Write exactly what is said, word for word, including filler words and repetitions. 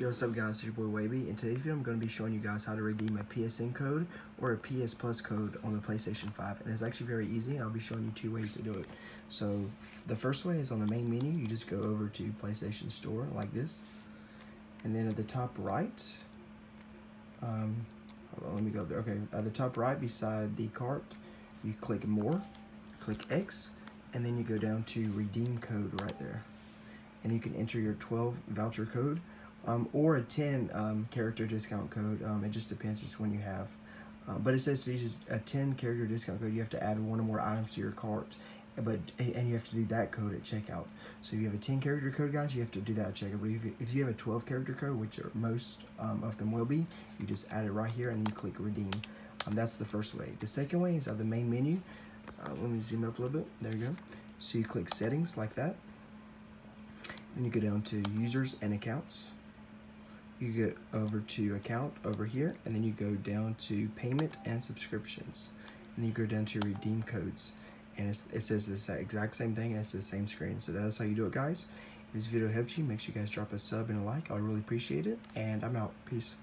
Yo, what's up guys, it's your boy Wavy. In today's video I'm going to be showing you guys how to redeem a P S N code or a P S Plus code on the PlayStation five, and it's actually very easy, and I'll be showing you two ways to do it. So the first way is on the main menu. You just go over to PlayStation Store like this, and then at the top right, um, hold on, let me go there, okay, at the top right beside the cart, you click more, click X, and then you go down to redeem code right there. And you can enter your twelve voucher code um, or a ten um, character discount code. Um, it just depends which one you have. Uh, but it says to use a ten character discount code. You have to add one or more items to your cart, but and you have to do that code at checkout. So if you have a ten character code, guys, you have to do that at checkout. But if you, if you have a twelve character code, which are most um, of them will be, you just add it right here and then you click redeem. Um, that's the first way. The second way is at the main menu. Uh, let me zoom up a little bit. There you go. So you click settings like that. Then you go down to users and accounts. You go over to account over here, and then you go down to payment and subscriptions. And then you go down to redeem codes. And it's, it says the exact same thing, and it's the same screen. So that's how you do it, guys. If this video helped you, make sure you guys drop a sub and a like. I would really appreciate it. And I'm out. Peace.